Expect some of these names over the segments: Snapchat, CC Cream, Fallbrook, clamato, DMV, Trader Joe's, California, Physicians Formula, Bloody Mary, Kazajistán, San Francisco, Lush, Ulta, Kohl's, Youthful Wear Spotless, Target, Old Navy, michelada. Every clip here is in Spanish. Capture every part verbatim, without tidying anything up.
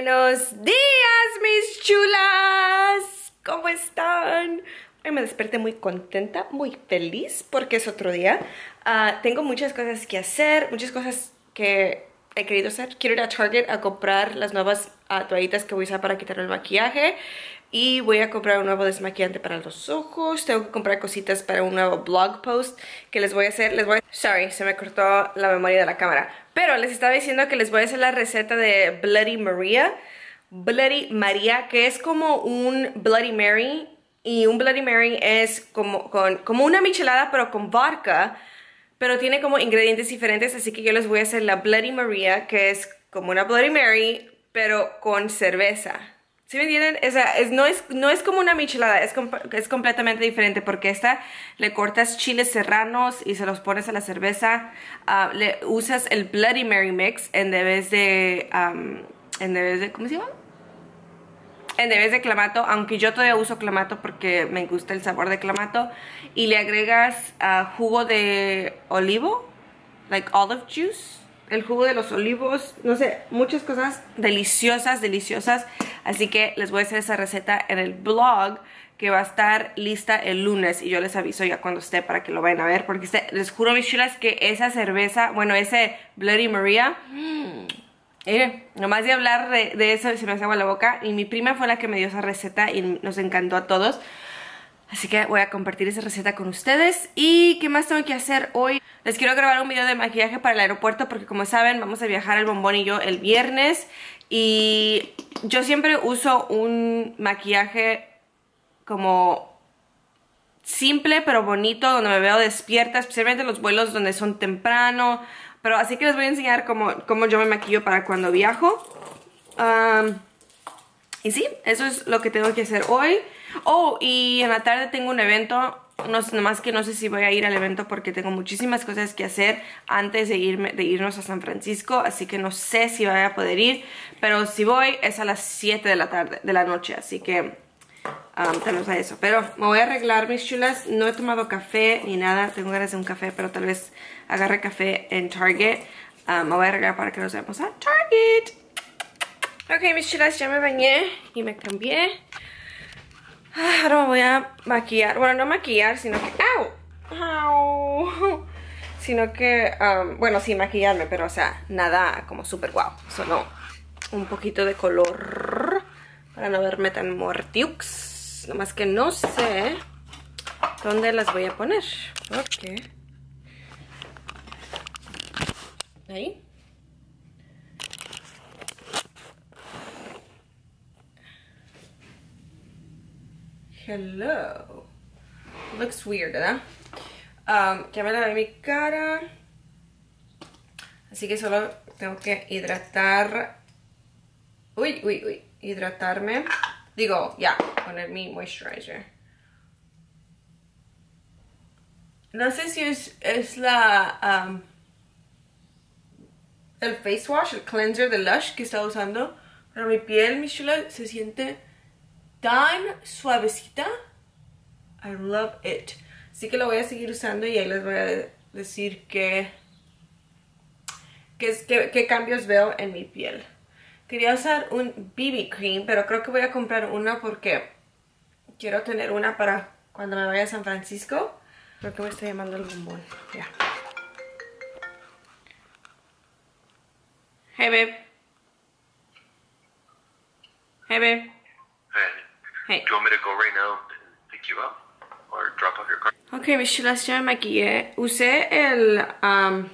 Buenos días, mis chulas. ¿Cómo están? Hoy me desperté muy contenta, muy feliz porque es otro día. Uh, tengo muchas cosas que hacer, muchas cosas que he querido hacer. Quiero ir a Target a comprar las nuevas uh, toallitas que voy a usar para quitar el maquillaje. Y voy a comprar un nuevo desmaquillante para los ojos. Tengo que comprar cositas para un nuevo blog post que les voy a hacer. Les voy a... Sorry, se me cortó la memoria de la cámara. Pero les estaba diciendo que les voy a hacer la receta de Bloody Mary. Bloody María, que es como un Bloody Mary. Y un Bloody Mary es como, con, como una michelada, pero con vodka. Pero tiene como ingredientes diferentes. Así que yo les voy a hacer la Bloody María, que es como una Bloody Mary, pero con cerveza. ¿Sí me entienden? O sea, es, no, es, no es como una michelada, es, comp es completamente diferente porque esta le cortas chiles serranos y se los pones a la cerveza. Uh, le usas el Bloody Mary mix en vez de... Um, en vez de ¿Cómo se llama? En vez de clamato, aunque yo todavía uso clamato porque me gusta el sabor de clamato. Y le agregas uh, jugo de olivo, like olive juice. El jugo de los olivos, no sé, muchas cosas deliciosas, deliciosas. Así que les voy a hacer esa receta en el blog que va a estar lista el lunes. Y yo les aviso ya cuando esté para que lo vayan a ver. Porque se, les juro, mis chulas, que esa cerveza, bueno, ese Bloody María... Mmm, eh, nomás de hablar de, de eso se me hace agua la boca. Y mi prima fue la que me dio esa receta y nos encantó a todos. Así que voy a compartir esa receta con ustedes. ¿Y qué más tengo que hacer hoy? Les quiero grabar un video de maquillaje para el aeropuerto porque, como saben, vamos a viajar el bombón y yo el viernes. Y yo siempre uso un maquillaje como simple pero bonito, donde me veo despierta, especialmente en los vuelos donde son temprano. Pero así que les voy a enseñar cómo, cómo yo me maquillo para cuando viajo. Um, y sí, eso es lo que tengo que hacer hoy. Oh, y en la tarde tengo un evento, no sé, nomás que no sé si voy a ir al evento porque tengo muchísimas cosas que hacer antes de, irme, de irnos a San Francisco, así que no sé si voy a poder ir, pero si voy es a las siete de la tarde, de la noche, así que um, tal vez a eso. Pero me voy a arreglar, mis chulas, no he tomado café ni nada, tengo ganas de un café, pero tal vez agarre café en Target. Um, me voy a arreglar para que nos vemos a Target. Ok, mis chulas, ya me bañé y me cambié. Ahora me voy a maquillar, bueno, no maquillar, sino que... ¡Au! ¡Au! Sino que, um, bueno, sí, maquillarme, pero, o sea, nada como súper guau. Solo un poquito de color para no verme tan mortiux. Nomás que no sé dónde las voy a poner. Ok. Ahí. Hello. Looks weird, ¿verdad? Um, ya me lavé mi cara. Así que solo tengo que hidratar. Uy, uy, uy. Hidratarme. Digo, ya. Yeah, poner mi moisturizer. No sé si es, es la... Um, el face wash, el cleanser de Lush que estaba usando. Pero mi piel, mi chula, se siente... tan suavecita. I love it. Así que lo voy a seguir usando y ahí les voy a decir qué qué cambios veo en mi piel. Quería usar un B B cream, pero creo que voy a comprar una porque quiero tener una para cuando me vaya a San Francisco. Creo que me está llamando el bombón. Ya. Yeah. Hey, babe. Hey, babe. Hey. Hey. Do you want me to go right now and pick you up or drop off your car? Ok, mis chulas, ya me maquillé. Usé el, um,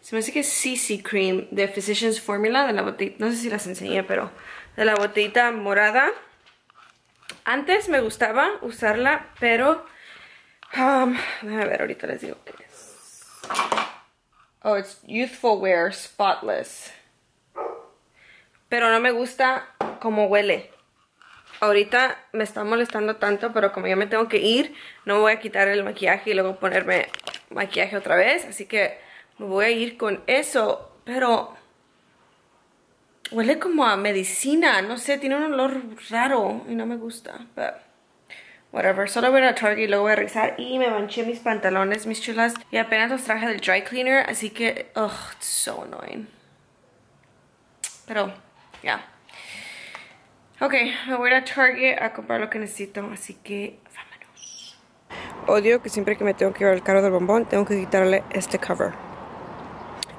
se me hace que es C C Cream de Physicians Formula, de la botellita, no sé si las enseñé, pero de la botellita morada. Antes me gustaba usarla, pero, um, déjame ver, ahorita les digo qué es. Oh, it's Youthful Wear Spotless. Pero no me gusta cómo huele. Ahorita me está molestando tanto, pero como ya me tengo que ir, no me voy a quitar el maquillaje y luego ponerme maquillaje otra vez. Así que me voy a ir con eso, pero huele como a medicina. No sé, tiene un olor raro y no me gusta. But whatever, solo voy a Target y luego voy a regresar. Y me manché mis pantalones, mis chulas. Y apenas los traje del dry cleaner, así que... Ugh, it's so annoying. Pero... yeah. Ok, me voy a Target a comprar lo que necesito, así que vámonos. Odio que siempre que me tengo que llevar el carro del bombón, tengo que quitarle este cover.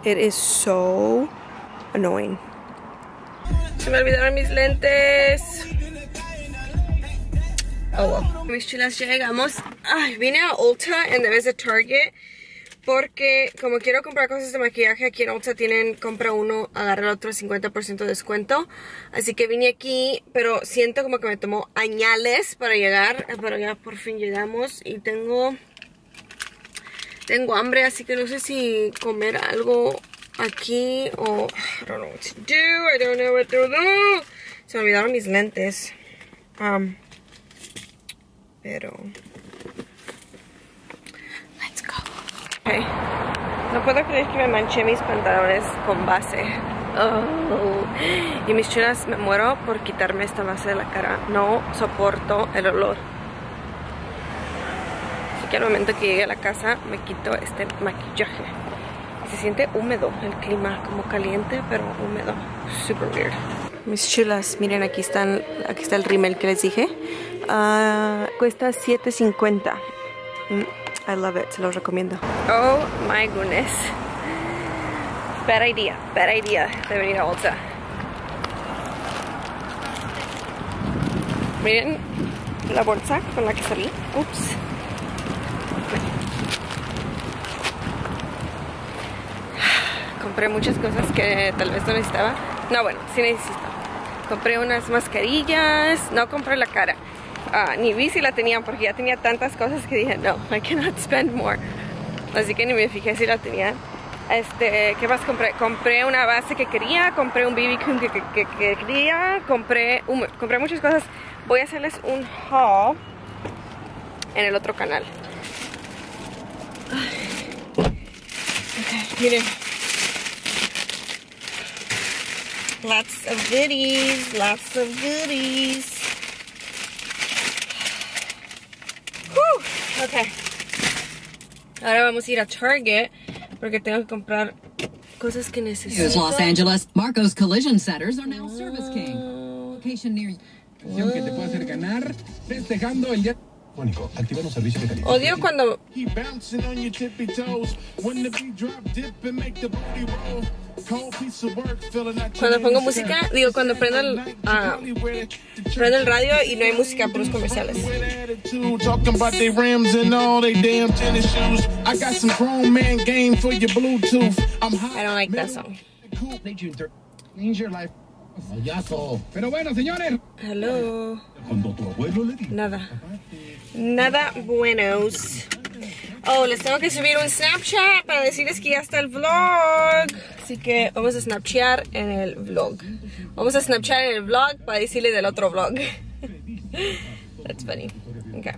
It is so annoying. Se me olvidaron mis lentes. Oh, wow. Mis chulas, ya llegamos. Ay, vine a Ulta en vez de Target porque como quiero comprar cosas de maquillaje, aquí en Ulta tienen compra uno, agarra el otro, cincuenta por ciento de descuento. Así que vine aquí, pero siento como que me tomó añales para llegar. Pero ya por fin llegamos y tengo, tengo hambre, así que no sé si comer algo aquí o... I don't know what to do, I don't know what to do. Se me olvidaron mis lentes. Um, pero... Let's go. Okay. No puedo creer que me manché mis pantalones con base. Oh. Y mis chulas, me muero por quitarme esta base de la cara. No soporto el olor. Así que al momento que llegue a la casa me quito este maquillaje. Se siente húmedo el clima, como caliente, pero húmedo. Super weird. Mis chulas, miren, aquí están, aquí está el rímel que les dije. Uh, cuesta siete cincuenta. Mm, I love it, se los recomiendo. Oh my goodness. Bad idea, bad idea de venir a Ulta. Miren la bolsa con la que salí. Ups. Compré muchas cosas que tal vez no necesitaba. No, bueno, sí necesito. Compré unas mascarillas. No compré la cara. Uh, ni vi si la tenían porque ya tenía tantas cosas que dije, no, I cannot spend more. Así que ni me fijé si la tenían. Este, ¿qué más compré? Compré una base que quería. Compré un B B cream que, que, que, que quería. Compré, um, compré muchas cosas. Voy a hacerles un haul en el otro canal. Okay, miren. Lots of goodies, lots of goodies. Whew, ok. Ahora vamos a ir a Target porque tengo que comprar cosas que necesito. Los Angeles, Marcos Collision Centers are now Service King. Location near you. Que te puede hacer ganar festejando el día. Odio cuando... Cuando pongo música, digo, cuando prendo el, uh, prendo el radio y no hay música, puros comerciales. I don't like that song. Pero bueno, señores. Hello. Nada. Nada buenos. Oh, les tengo que subir un Snapchat para decirles que ya está el vlog. Así que vamos a Snapchat en el vlog. Vamos a Snapchat en el vlog para decirles del otro vlog. That's funny. Okay.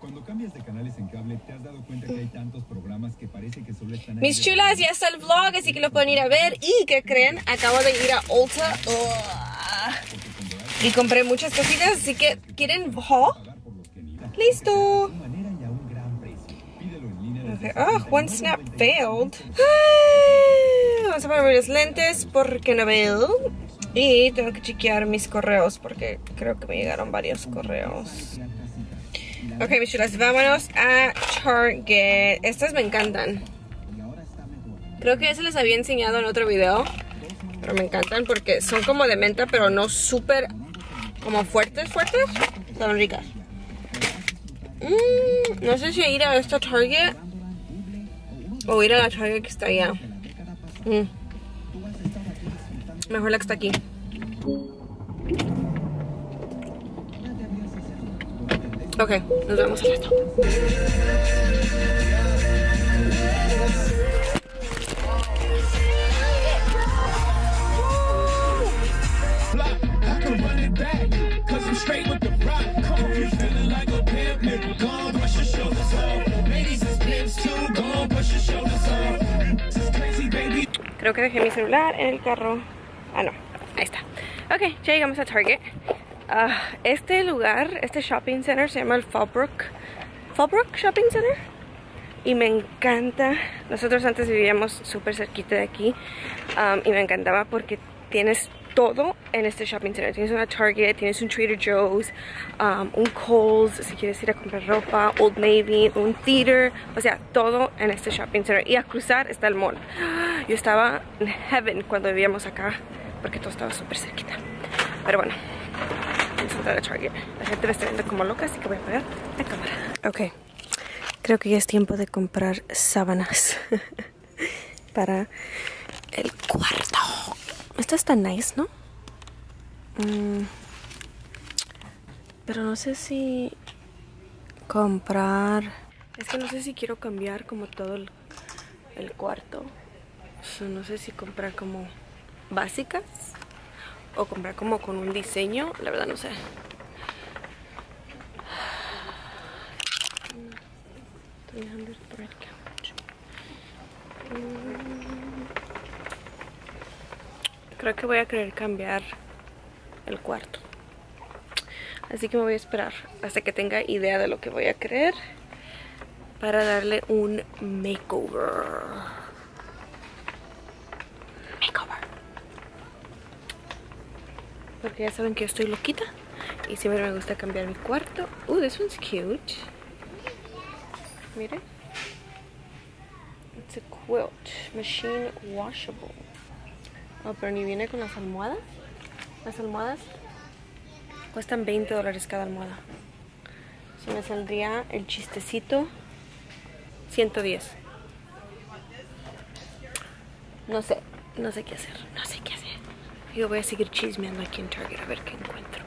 Cuando cambias de canales en cable, te has dado cuenta que hay tantos programas que parece que solo están... Mis chulas, ya está el vlog, así que lo pueden ir a ver. ¿Y qué creen? Acabo de ir a Ulta. Uh, y compré muchas cositas, así que... ¿Quieren haul? ¡Listo! Okay. Oh, one snap failed. Ah, vamos a poner mis lentes porque no veo. Y tengo que chequear mis correos porque creo que me llegaron varios correos. Ok, mis chulas, vámonos a Target. Estas me encantan. Creo que ya se les había enseñado en otro video, pero me encantan porque son como de menta, pero no súper como fuertes, fuertes. Están ricas. Mm, no sé si ir a esta Target o ir a la Target que está allá. Mm. Mejor la que está aquí. Ok, nos vemos al rato. Creo que dejé mi celular en el carro. Ah, no, ahí está. Ok, ya llegamos a Target. Uh, este lugar, este shopping center se llama el Fallbrook Fallbrook Shopping Center. y me encanta. Nosotros antes vivíamos súper cerquita de aquí, um, y me encantaba porque tienes todo en este shopping center. Tienes una Target, tienes un Trader Joe's, um, un Kohl's, si quieres ir a comprar ropa, Old Navy, un theater, o sea, todo en este shopping center. Y a cruzar está el mall. Yo estaba en heaven cuando vivíamos acá, porque todo estaba súper cerquita. Pero bueno, vamos a entrar a Target. La gente me está viendo como loca, así que voy a apagar la cámara. Ok, creo que ya es tiempo de comprar sábanas para el cuarto. Esta está nice, ¿no? Mm, pero no sé si comprar... Es que no sé si quiero cambiar como todo el, el cuarto. So, no sé si comprar como básicas o comprar como con un diseño. La verdad no sé. three hundred por el couch. Mm. Creo que voy a querer cambiar el cuarto. Así que me voy a esperar hasta que tenga idea de lo que voy a querer para darle un makeover. Makeover. Porque ya saben que yo estoy loquita y siempre me gusta cambiar mi cuarto. Uh, this one's cute. Miren. It's a quilt. Machine washable. Oh, pero ni viene con las almohadas. Las almohadas cuestan veinte dólares cada almohada. Si me saldría el chistecito ciento diez. No sé, no sé qué hacer, no sé qué hacer. Yo voy a seguir chismeando aquí en Target a ver qué encuentro.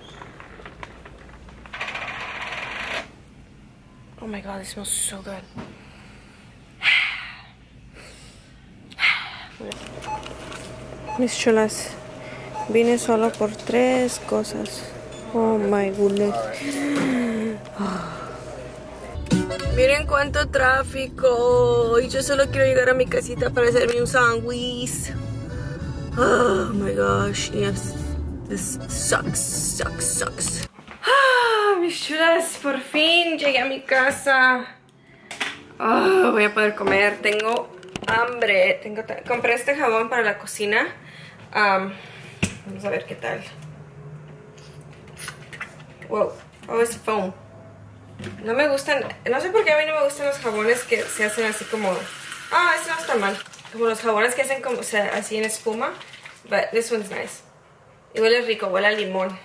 Oh my god, this smells so good. Mis chulas, vine solo por tres cosas. Oh my goodness. Oh. Miren cuánto tráfico. Y yo solo quiero llegar a mi casita para hacerme un sándwich. Oh my gosh. Yes. This sucks, sucks, sucks. Ah, mis chulas, por fin llegué a mi casa. Oh, voy a poder comer. Tengo hambre. Tengo compré este jabón para la cocina. Um, vamos a ver qué tal. Wow, oh, es foam. No me gustan, no sé por qué a mí no me gustan los jabones que se hacen así como... Ah, oh, este no está mal. Como los jabones que hacen como, o sea, así en espuma. But this one's nice. Y huele rico, huele a limón.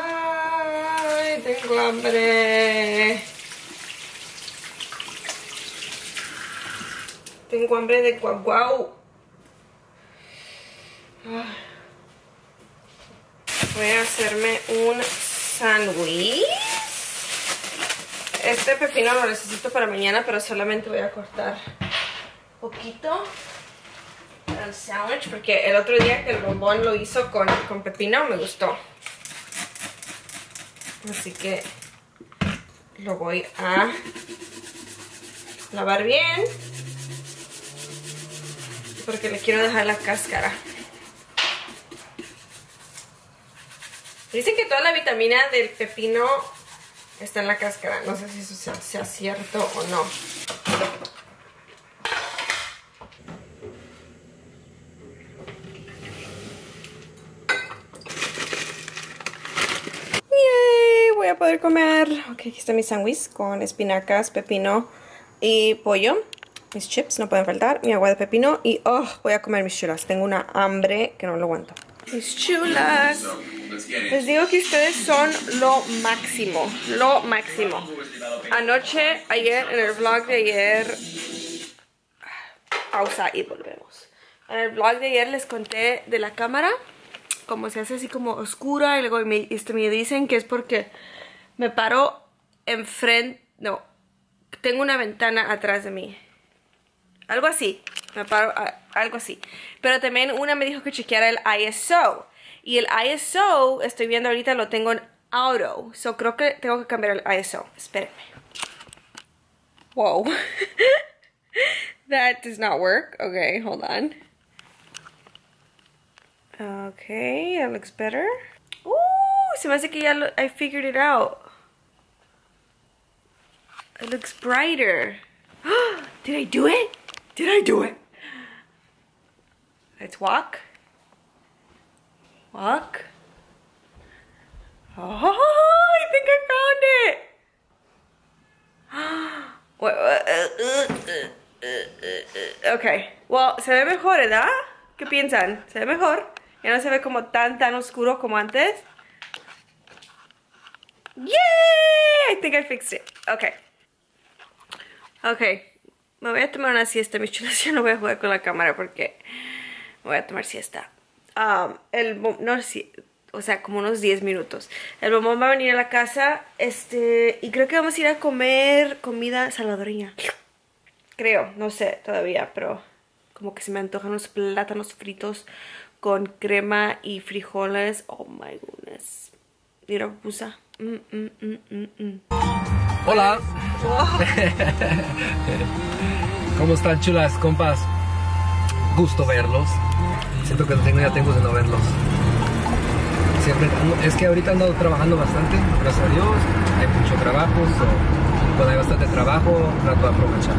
Ay, tengo hambre. Tengo hambre de guau guau. Voy a hacerme un sándwich. Este pepino lo necesito para mañana, pero solamente voy a cortar poquito el sándwich, porque el otro día que el bombón lo hizo con, con pepino me gustó. Así que lo voy a lavar bien, porque le quiero dejar la cáscara. Dicen que toda la vitamina del pepino está en la cáscara. No sé si eso sea, sea cierto o no. ¡Yay! Voy a poder comer. Ok, aquí está mi sándwich con espinacas, pepino y pollo. Mis chips no pueden faltar. Mi agua de pepino. Y oh, voy a comer mis chulas. Tengo una hambre que no lo aguanto. Mis chulas. Les digo que ustedes son lo máximo, lo máximo. Anoche, ayer, en el vlog de ayer, pausa y volvemos. En el vlog de ayer les conté de la cámara, como se hace así como oscura, y luego me, este, me dicen que es porque me paro enfrente, no, tengo una ventana atrás de mí. Algo así, me paro, algo así. Pero también una me dijo que chequeara el I S O. Y el I S O, estoy viendo ahorita, lo tengo en auto. So, creo que tengo que cambiar el I S O. Espérenme. Wow. That does not work. Okay, hold on. Okay, that looks better. Ooh, se me hace que ya lo, I figured it out. It looks brighter. Did I do it? Did I do it? Let's walk. Walk. Oh, I think I found it. Ok, well, se ve mejor, ¿verdad? ¿Qué piensan? ¿Se ve mejor? Ya no se ve como tan, tan oscuro como antes. ¡Yay! I think I fixed it. Ok. Ok. Me voy a tomar una siesta, mis chulas. Ya no voy a jugar con la cámara porque me voy a tomar siesta. Um, el no, si, o sea, como unos diez minutos. El bombón va a venir a la casa. Este, y creo que vamos a ir a comer comida salvadoreña. Creo, no sé todavía, pero como que se me antojan unos plátanos fritos con crema y frijoles. Oh my goodness. Mira, pupusa. Mm, mm, mm, mm, mm. Hola. Oh. ¿Cómo están, chulas, compas? Gusto verlos. Siento que tengo, ya tengo de no verlos. Siempre, es que ahorita ando trabajando bastante, gracias a Dios. Hay mucho trabajo, so, cuando hay bastante trabajo, trato de aprovechar.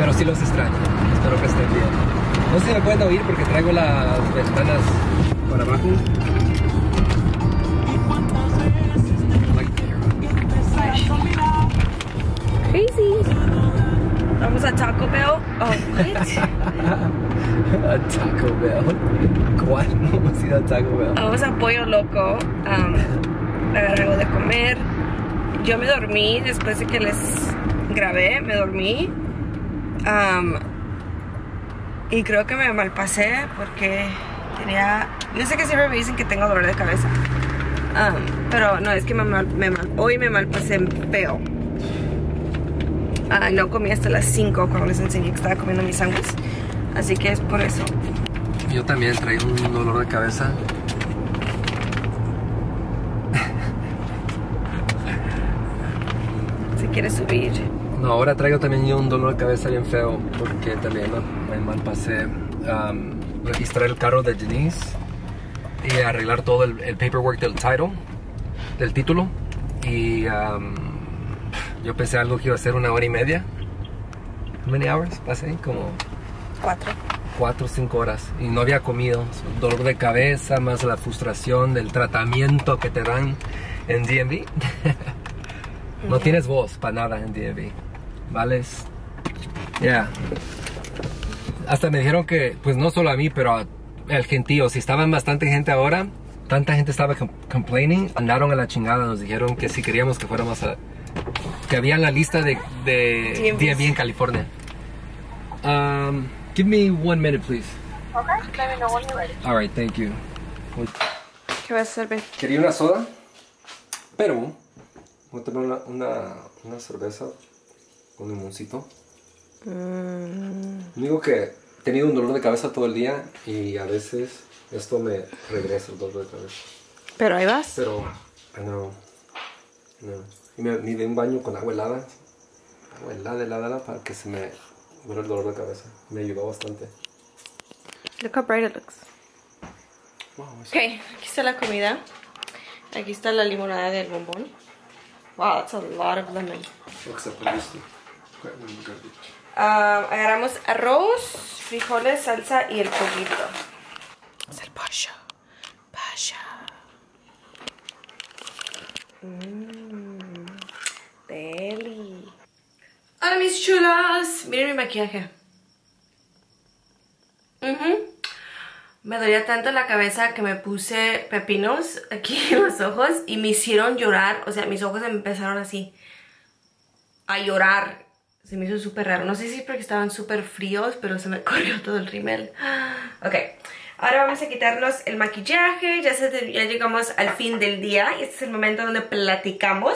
Pero sí los extraño, espero que estén bien. No sé si me pueden oír porque traigo las ventanas para abajo. Crazy. Vamos a Taco Bell. Oh, what? A Taco Bell. ¿Cuál? Vamos a ir a Taco Bell. Vamos a Pollo Loco. Um, agarré algo de comer. Yo me dormí después de que les grabé. Me dormí. Um, y creo que me malpasé porque tenía... Yo sé que siempre me dicen que tengo dolor de cabeza. Um, pero no, es que me mal, me mal, hoy me malpasé feo. Uh, no comí hasta las cinco cuando les enseñé que estaba comiendo mis sándwiches. Así que es por eso. Yo también traigo un dolor de cabeza. Si quieres subir. No, ahora traigo también yo un dolor de cabeza bien feo. Porque también me, me malpasé um, registrar el carro de Denise. Y arreglar todo el, el paperwork del title, del título. Y... Um, yo pensé algo que iba a ser una hora y media. Many hours, pasé como... Cuatro. Cuatro o cinco horas. Y no había comido. Dolor de cabeza, más la frustración del tratamiento que te dan en D M V. No okay. Tienes voz para nada en D M V. ¿Vales? Ya. Yeah. Hasta me dijeron que, pues no solo a mí, pero al gentío. Si estaban bastante gente ahora, tanta gente estaba complaining, andaron a la chingada. Nos dijeron que si queríamos que fuéramos a... que había en la lista de, de D M V en California. Um, give me one minute, please. Okay, let me know when you're ready. All right, thank you. ¿Qué vas a servir? Quería una soda, pero voy a tomar una, una, una cerveza con limoncito. Mm. Digo que he tenido un dolor de cabeza todo el día y a veces esto me regresa el dolor de cabeza. ¿Pero ahí vas? Pero, no, no. Y me, me di un baño con agua helada, agua helada, helada, helada, para que se me huele el dolor de cabeza. Me ayudó bastante. Look how bright it looks. Wow, ok, aquí está la comida. Aquí está la limonada del bombón. Wow, that's a lot of lemon. Except for this. Um, agarramos arroz, frijoles, salsa y el pollito. Es el pollo. Mmm. Deli. Hola mis chulas, miren mi maquillaje. Uh-huh. Me dolía tanto la cabeza que me puse pepinos aquí en los ojos y me hicieron llorar, o sea, mis ojos empezaron así a llorar. Se me hizo súper raro, no sé si es porque estaban súper fríos, pero se me corrió todo el rímel. Ok, ahora vamos a quitarnos el maquillaje, ya, se, ya llegamos al fin del día y este es el momento donde platicamos.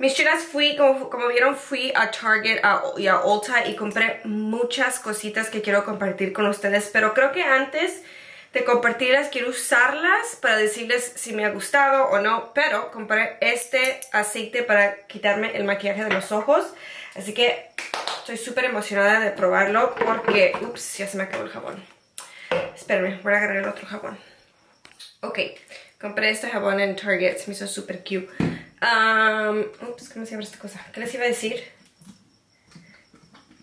Mis chulas, fui, como, como vieron, fui a Target a, y a Ulta y compré muchas cositas que quiero compartir con ustedes. Pero creo que antes de compartirlas, quiero usarlas para decirles si me ha gustado o no. Pero compré este aceite para quitarme el maquillaje de los ojos. Así que estoy súper emocionada de probarlo porque... Ups, ya se me acabó el jabón. Espérenme, voy a agarrar el otro jabón. Ok, compré este jabón en Target, se me hizo súper cute. Um, ups, ¿cómo se llama esta cosa? ¿Qué les iba a decir?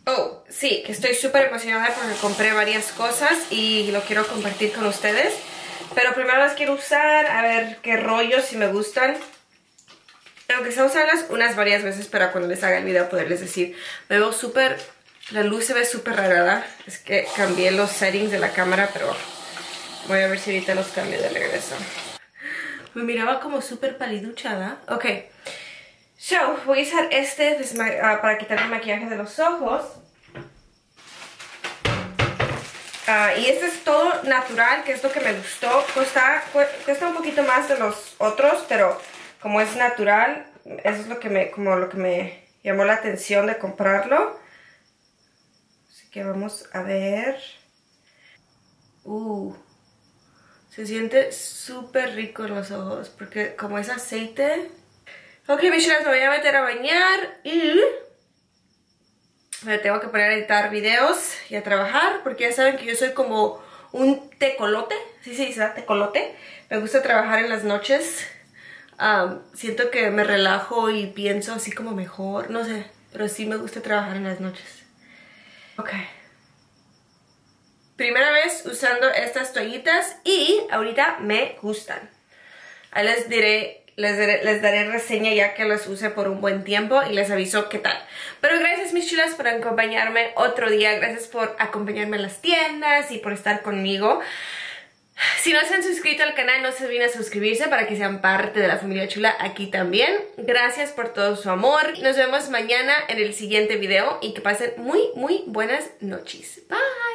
Oh, sí, que estoy súper emocionada porque compré varias cosas y lo quiero compartir con ustedes. Pero primero las quiero usar, a ver qué rollo, si me gustan. Aunque sea usarlas unas varias veces para cuando les haga el video poderles decir. Me veo súper... La luz se ve súper rara. Es que cambié los settings de la cámara, pero voy a ver si ahorita los cambio de regreso. Me miraba como súper paliduchada. Ok. So, voy a usar este uh, para quitar el maquillaje de los ojos. Uh, y este es todo natural, que es lo que me gustó. Cuesta, cuesta un poquito más de los otros, pero como es natural, eso es lo que me, como lo que me llamó la atención de comprarlo. Así que vamos a ver. Uh, se siente súper rico en los ojos, porque como es aceite... Ok, mis chulas, me voy a meter a bañar y me tengo que poner a editar videos y a trabajar, porque ya saben que yo soy como un tecolote. Sí, sí, será tecolote. Me gusta trabajar en las noches. Um, siento que me relajo y pienso así como mejor, no sé, pero sí me gusta trabajar en las noches. Ok. Primera vez usando estas toallitas y ahorita me gustan. Ahí les diré... Les daré, les daré reseña ya que las use por un buen tiempo y les aviso qué tal. Pero gracias mis chulas por acompañarme otro día. Gracias por acompañarme en las tiendas y por estar conmigo. Si no se han suscrito al canal, no se olviden a suscribirse para que sean parte de la familia chula aquí también. Gracias por todo su amor. Nos vemos mañana en el siguiente video y que pasen muy, muy buenas noches. Bye.